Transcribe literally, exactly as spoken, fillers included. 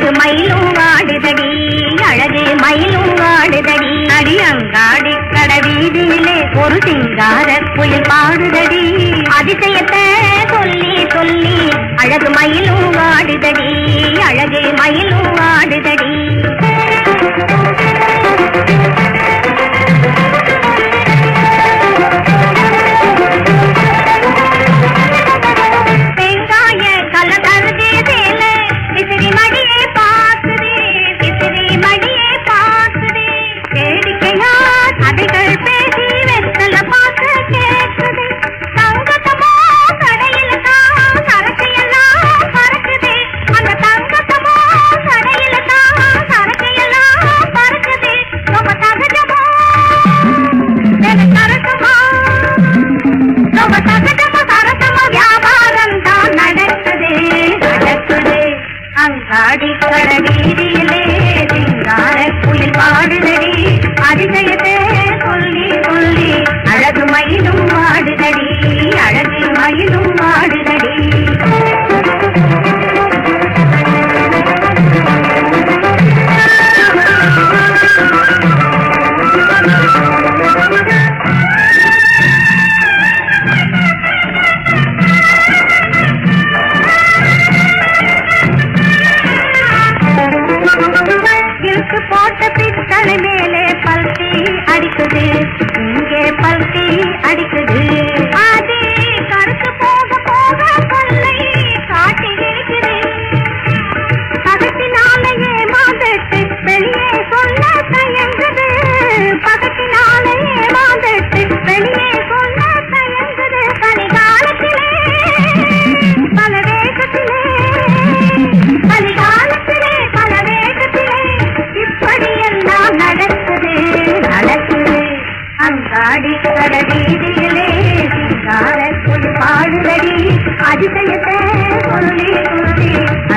அழகு மயிலும் ஆடுதடி, அழகு மயிலும் ஆடுதடி. அடியங்காடி கட வீதியிலே ஒரு சிங்கார புயல் பாடுதடி. அதிசயத்தை சொல்லி சொல்லி அழகு மயிலும் ஆடுதடி, அழகு மயிலும் ஆடுதடி. அதிசயத்தை சொல்லி சொல்லி